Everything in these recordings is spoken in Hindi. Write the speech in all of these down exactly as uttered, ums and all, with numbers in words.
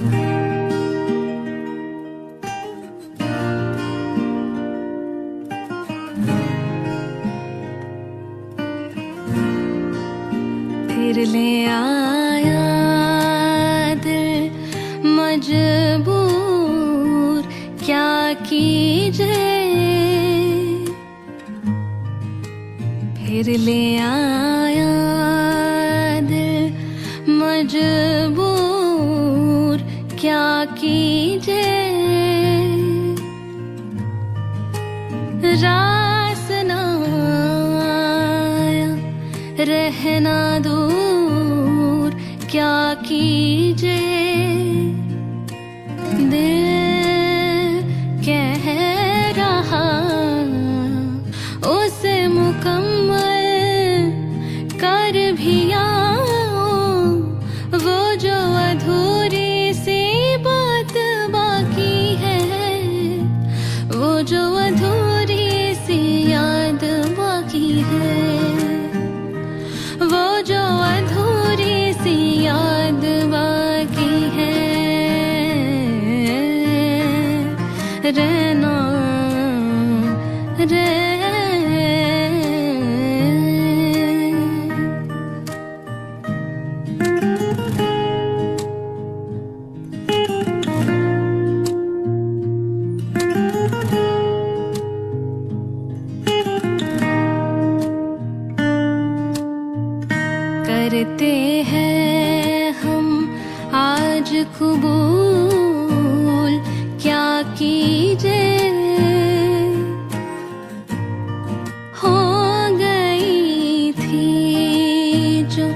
फिर ले आया दिल मजबूर क्या कीजे, फिर ले आया दिल मजबूर क्या कीजे। रास ना आया रहना दूर क्या कीजे, दिल कह रहा उसे मुकम्मल कर भी आओ, वो जो अधूरी सी बात बाकी है, वो जो अधूरी सी याद बाकी है, वो जो अधूरी सी याद बाकी है। रहना रह करते हैं हम आज कबूल क्या कीजे, हो गई थी जो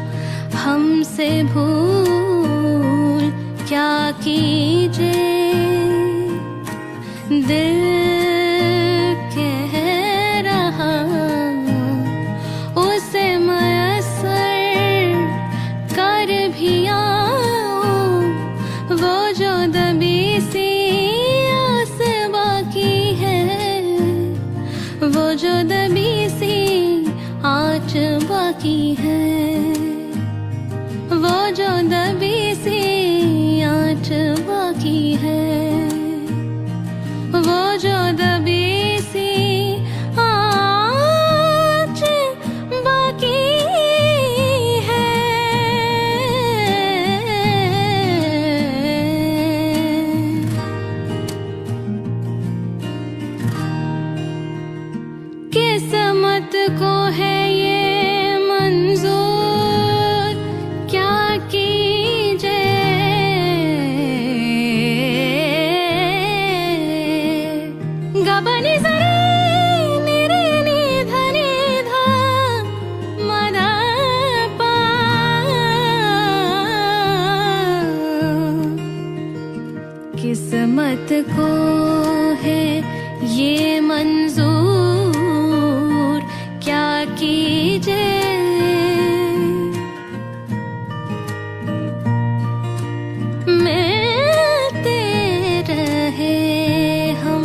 हमसे भूल क्या कीजे। दिल कह रहा उसे वो जो दबी सी आस बाकी है, वो जो दबी सी आँच बाकी है, वो जो दबी सी आँच बाकी है, वो जो दबी सी को है ये मंजूर क्या कीजे। गबनी सरे मेरे निधने धा मदा पा, किस्मत को है ये मंजूर कीजे। मिलते रहे हम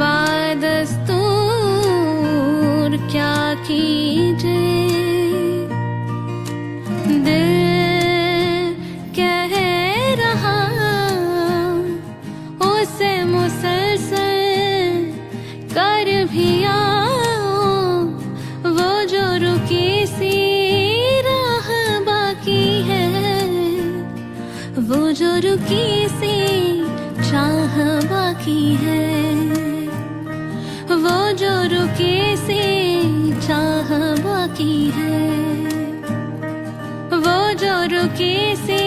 बादस्तूर क्या कीजे, दिल कह रहा उसे मुसलसल कर भी आओ, रुकी सी राह बाकी है, वो जो रुकी सी चाह बाकी है, वो जो रुकी सी चाह बाकी है, वो जो रुकी सी